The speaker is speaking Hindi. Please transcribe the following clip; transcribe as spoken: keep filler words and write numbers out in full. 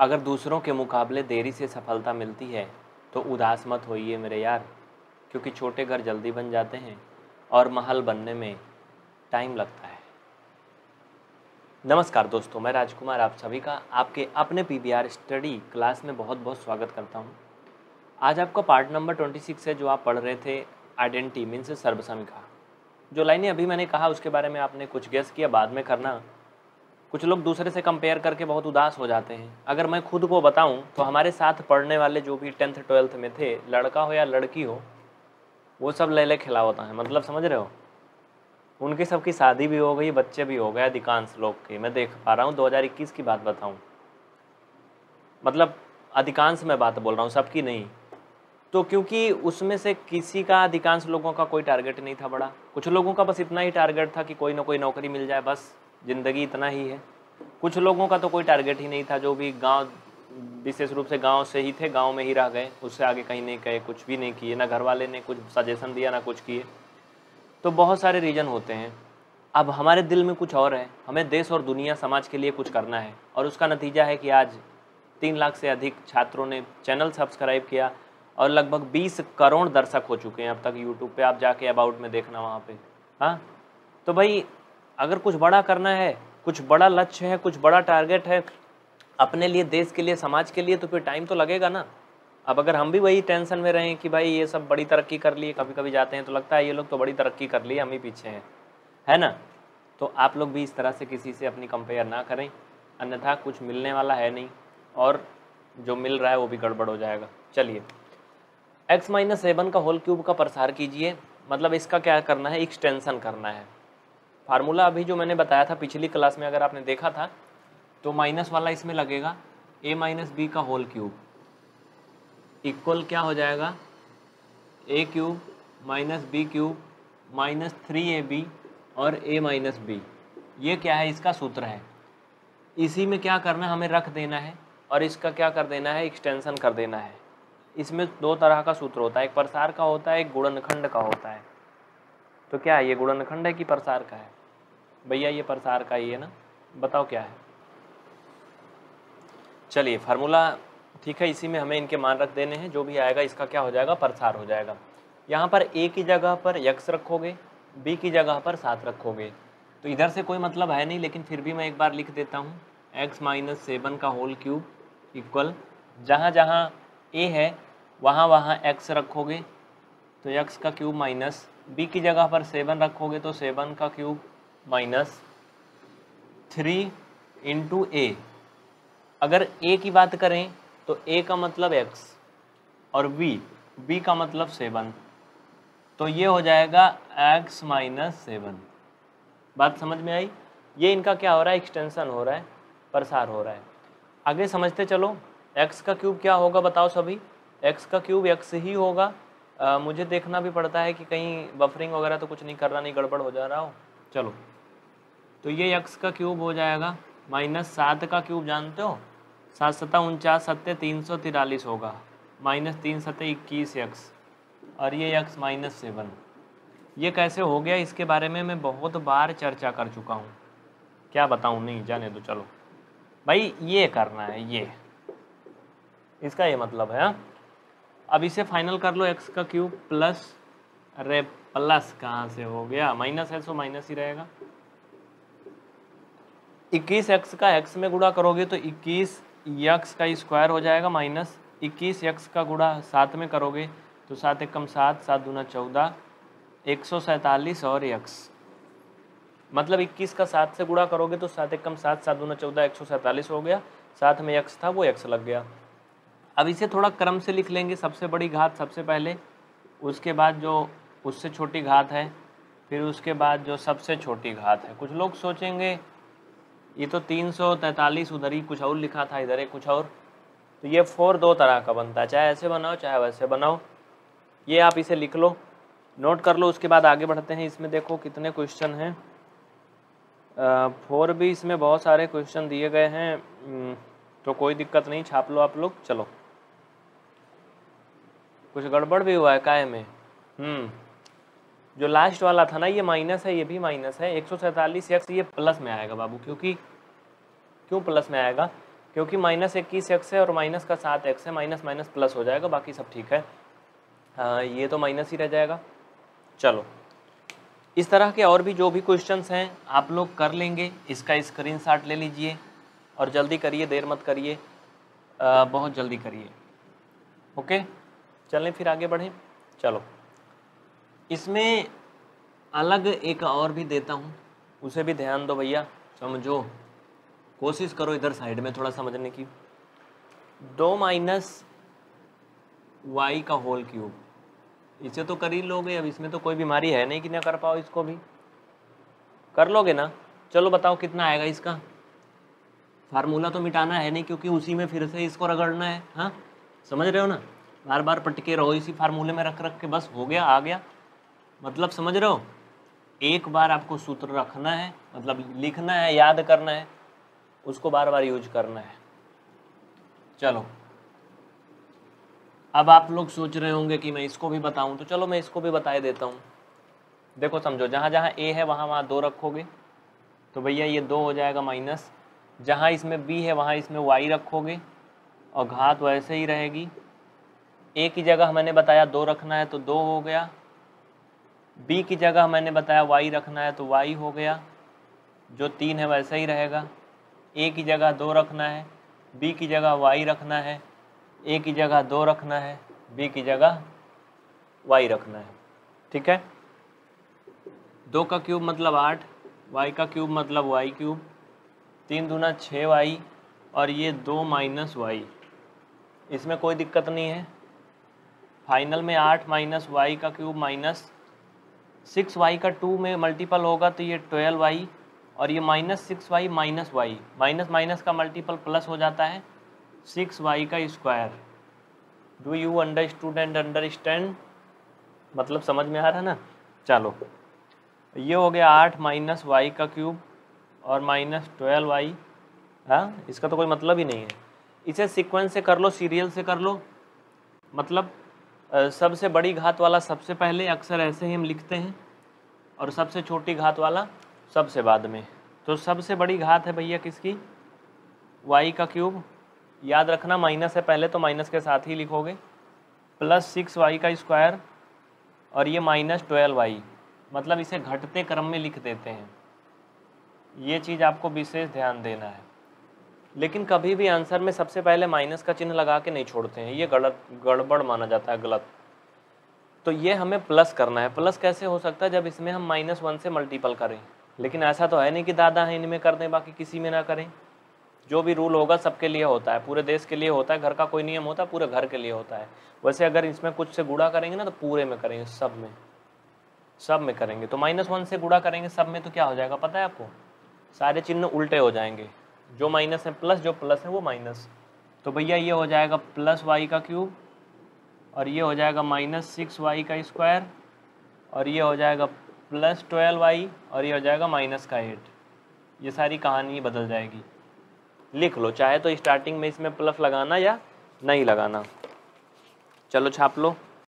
अगर दूसरों के मुकाबले देरी से सफलता मिलती है तो उदास मत होइए मेरे यार, क्योंकि छोटे घर जल्दी बन जाते हैं और महल बनने में टाइम लगता है। नमस्कार दोस्तों, मैं राजकुमार आप सभी का आपके अपने पीबीआर स्टडी क्लास में बहुत बहुत स्वागत करता हूं। आज आपका पार्ट नंबर छब्बीस है जो आप पढ़ रहे थे आइडेंटिटी मीन्स सर्वसमीखा। जो लाइनें अभी मैंने कहा उसके बारे में आपने कुछ गेस किया, बाद में करना। कुछ लोग दूसरे से कंपेयर करके बहुत उदास हो जाते हैं। अगर मैं खुद को बताऊं तो हमारे साथ पढ़ने वाले जो भी टेंथ ट्वेल्थ में थे, लड़का हो या लड़की हो, वो सब लैले खिला होता है। मतलब समझ रहे हो, उनकी सबकी शादी भी हो गई, बच्चे भी हो गए अधिकांश लोग के। मैं देख पा रहा हूँ, दो हज़ार इक्कीस की बात बताऊँ, मतलब अधिकांश मैं बात बोल रहा हूँ, सबकी नहीं। तो क्योंकि उसमें से किसी का, अधिकांश लोगों का कोई टारगेट नहीं था बड़ा। कुछ लोगों का बस इतना ही टारगेट था कि कोई ना कोई नौकरी मिल जाए, बस ज़िंदगी इतना ही है। कुछ लोगों का तो कोई टारगेट ही नहीं था, जो भी गाँव, विशेष रूप से गाँव से ही थे, गाँव में ही रह गए, उससे आगे कहीं नहीं गए, कुछ भी नहीं किए, ना घर वाले ने कुछ सजेशन दिया, ना कुछ किए। तो बहुत सारे रीज़न होते हैं। अब हमारे दिल में कुछ और है, हमें देश और दुनिया समाज के लिए कुछ करना है, और उसका नतीजा है कि आज तीन लाख से अधिक छात्रों ने चैनल सब्सक्राइब किया और लगभग बीस करोड़ दर्शक हो चुके हैं अब तक यूट्यूब पे। आप जाके अबाउट में देखना वहाँ पे। हाँ, तो भाई अगर कुछ बड़ा करना है, कुछ बड़ा लक्ष्य है, कुछ बड़ा टारगेट है अपने लिए, देश के लिए, समाज के लिए, तो फिर टाइम तो लगेगा ना। अब अगर हम भी वही टेंशन में रहें कि भाई ये सब बड़ी तरक्की कर लिए, कभी कभी जाते हैं तो लगता है ये लोग तो बड़ी तरक्की कर लिए, हम ही पीछे हैं, है ना। तो आप लोग भी इस तरह से किसी से अपनी कंपेयर ना करें, अन्यथा कुछ मिलने वाला है नहीं, और जो मिल रहा है वो भी गड़बड़ हो जाएगा। चलिए, एक्स माइनस सेवन का होल क्यूब का प्रसार कीजिए। मतलब इसका क्या करना है, एक्सटेंसन करना है। फार्मूला अभी जो मैंने बताया था पिछली क्लास में, अगर आपने देखा था तो माइनस वाला इसमें लगेगा, ए माइनस बी का होल क्यूब इक्वल क्या हो जाएगा, A cube minus B cube minus three A B और ए माइनस बी। ये क्या है, इसका सूत्र है। इसी में क्या करना है, हमें रख देना है और इसका क्या कर देना है, एक्सटेंशन कर देना है। इसमें दो तरह का सूत्र होता है, एक प्रसार का होता है, एक गुणनखंड का होता है। तो क्या है, ये गुणनखंड है कि प्रसार का है? भैया ये प्रसार का ही है ना, बताओ क्या है। चलिए फार्मूला ठीक है, इसी में हमें इनके मान रख देने हैं, जो भी आएगा इसका क्या हो जाएगा, प्रसार हो जाएगा। यहाँ पर ए की जगह पर यक्स रखोगे, बी की जगह पर सात रखोगे, तो इधर से कोई मतलब है नहीं, लेकिन फिर भी मैं एक बार लिख देता हूँ। एक्स माइनस सेवन का होल क्यूब इक्वल, जहाँ जहाँ ए है वहाँ वहाँ एक्स रखोगे तो यक्स का क्यूब, माइनस बी की जगह पर सेवन रखोगे तो सेवन का cube, minus three into A. अगर ए की बात करें तो a का मतलब x और b, b का मतलब सेवन, तो ये हो जाएगा x माइनस सेवन। बात समझ में आई। ये इनका क्या हो रहा है, एक्सटेंशन हो रहा है, प्रसार हो रहा है। आगे समझते चलो, x का क्यूब क्या होगा बताओ सभी। x का क्यूब x ही होगा। आ, मुझे देखना भी पड़ता है कि कहीं बफरिंग वगैरह तो कुछ नहीं कर रहा, नहीं गड़बड़ हो जा रहा हो। चलो, तो ये x का क्यूब हो जाएगा माइनस सात का क्यूब, जानते हो सात सत्ता उनचास, सत्ते तीन सौ तिरालीस होगा, माइनस तीन सत्ते इक्कीस एक्स, और ये एक्स माइनस सेवन। ये कैसे हो गया, इसके बारे में मैं बहुत बार चर्चा कर चुका हूँ, क्या बताऊँ, नहीं जाने दो। चलो भाई, ये करना है, ये इसका ये मतलब है। अब इसे फाइनल कर लो, एक्स का क्यूब प्लस, अरे प्लस कहाँ से हो गया, माइनस है सो माइनस ही रहेगा। इक्कीस एक्स का एक्स में गुणा करोगे तो इक्कीस यक्स का स्क्वायर हो जाएगा, माइनस इक्कीस यक्स का गुणा सात में करोगे तो सात एक कम सात, सात दूना चौदह, एक सौ सैंतालीस और यक्स। मतलब इक्कीस का सात से गुणा करोगे तो सात एक कम सात, सात दूना चौदह, एक सौ सैंतालीस हो गया, साथ में यक्स था वो यक्स लग गया। अब इसे थोड़ा क्रम से लिख लेंगे, सबसे बड़ी घात सबसे पहले, उसके बाद जो उससे छोटी घात है, फिर उसके बाद जो सबसे छोटी घात है। कुछ लोग सोचेंगे ये तो तीन सौ तैंतालीस उधर ही कुछ और लिखा था, इधर ही कुछ और। तो ये फोर दो तरह का बनता है, चाहे ऐसे बनाओ चाहे वैसे बनाओ। ये आप इसे लिख लो, नोट कर लो, उसके बाद आगे बढ़ते हैं। इसमें देखो कितने क्वेश्चन हैं, फोर भी इसमें बहुत सारे क्वेश्चन दिए गए हैं, तो कोई दिक्कत नहीं, छाप लो आप लोग। चलो, कुछ गड़बड़ भी हुआ है काय में। जो लास्ट वाला था ना, ये माइनस है, ये भी माइनस है, एक सौ सैंतालीस एक्स ये प्लस में आएगा बाबू। क्योंकि क्यों प्लस में आएगा, क्योंकि माइनस इक्कीस एक्स है और माइनस का सात एक्स है, माइनस माइनस प्लस हो जाएगा, बाकी सब ठीक है। आ, ये तो माइनस ही रह जाएगा। चलो इस तरह के और भी जो भी क्वेश्चंस हैं आप लोग कर लेंगे, इसका स्क्रीनशॉट ले लीजिए और जल्दी करिए, देर मत करिए, बहुत जल्दी करिए। ओके चलें फिर आगे बढ़ें। चलो इसमें अलग एक और भी देता हूँ, उसे भी ध्यान दो भैया, समझो, कोशिश करो इधर साइड में थोड़ा समझने की। दो माइनस वाई का होल क्यूब, इसे तो कर ही लोगे, अब इसमें तो कोई बीमारी है नहीं कि ना कर पाओ, इसको भी कर लोगे ना। चलो बताओ कितना आएगा इसका, फार्मूला तो मिटाना है नहीं क्योंकि उसी में फिर से इसको रगड़ना है। हाँ समझ रहे हो ना, बार बार पटके रहो इसी फार्मूले में रख रख के, बस हो गया, आ गया, मतलब समझ रहे हो। एक बार आपको सूत्र रखना है, मतलब लिखना है, याद करना है, उसको बार बार यूज करना है। चलो अब आप लोग सोच रहे होंगे कि मैं इसको भी बताऊं, तो चलो मैं इसको भी बता देता हूँ। देखो समझो, जहाँ जहाँ ए है वहाँ वहाँ दो रखोगे तो भैया ये दो हो जाएगा माइनस, जहाँ इसमें बी है वहाँ इसमें वाई रखोगे और घात वैसे ही रहेगी। ए की जगह मैंने बताया दो रखना है तो दो हो गया, बी की जगह मैंने बताया वाई रखना है तो वाई हो गया, जो तीन है वैसा ही रहेगा। ए की जगह दो रखना है, बी की जगह वाई रखना है, ए की जगह दो रखना है, बी की जगह वाई रखना है, ठीक है। दो का क्यूब मतलब आठ, वाई का क्यूब मतलब वाई क्यूब, तीन दूना छः वाई और ये दो माइनस वाई, इसमें कोई दिक्कत नहीं है। फाइनल में आठ माइनस वाई का क्यूब माइनस सिक्स वाई का टू में मल्टीपल होगा तो ये ट्वेल्व वाई और ये minus six Y minus Y, minus minus का मल्टीपल प्लस हो जाता है, सिक्स वाई का square. Do you under student understand, मतलब समझ में आ रहा है ना। चलो ये हो गया आठ माइनस वाई का क्यूब और माइनस ट्वेल्व वाई, हाँ इसका तो कोई मतलब ही नहीं है। इसे सीक्वेंस से कर लो, सीरियल से कर लो, मतलब सबसे बड़ी घात वाला सबसे पहले, अक्सर ऐसे ही हम लिखते हैं, और सबसे छोटी घात वाला सबसे बाद में। तो सबसे बड़ी घात है भैया किसकी, y का क्यूब, याद रखना माइनस है पहले तो माइनस के साथ ही लिखोगे, प्लस सिक्स वाई का स्क्वायर और ये माइनस ट्वेल्व वाई, मतलब इसे घटते क्रम में लिख देते हैं, ये चीज़ आपको विशेष ध्यान देना है। लेकिन कभी भी आंसर में सबसे पहले माइनस का चिन्ह लगा के नहीं छोड़ते हैं, ये गलत, गड़बड़ माना जाता है, गलत। तो ये हमें प्लस करना है, प्लस कैसे हो सकता है जब इसमें हम माइनस वन से मल्टीपल करें, लेकिन ऐसा तो है नहीं कि दादा है इनमें कर दें बाकी किसी में ना करें। जो भी रूल होगा सबके लिए होता है, पूरे देश के लिए होता है, घर का कोई नियम होता है, पूरे घर के लिए होता है। वैसे अगर इसमें कुछ से गुणा करेंगे ना तो पूरे में करेंगे, सब में, सब में करेंगे। तो माइनस वन से गुणा करेंगे सब में तो क्या हो जाएगा पता है आपको, सारे चिन्ह उल्टे हो जाएंगे, जो माइनस है प्लस, जो प्लस है वो माइनस। तो भैया ये हो जाएगा प्लस वाई का क्यूब और ये हो जाएगा माइनस सिक्स वाई का स्क्वायर और ये हो जाएगा प्लस ट्वेल्व वाई और ये हो जाएगा माइनस का एट, ये सारी कहानी बदल जाएगी। लिख लो, चाहे तो स्टार्टिंग में इसमें प्लस लगाना या नहीं लगाना। चलो छाप लो।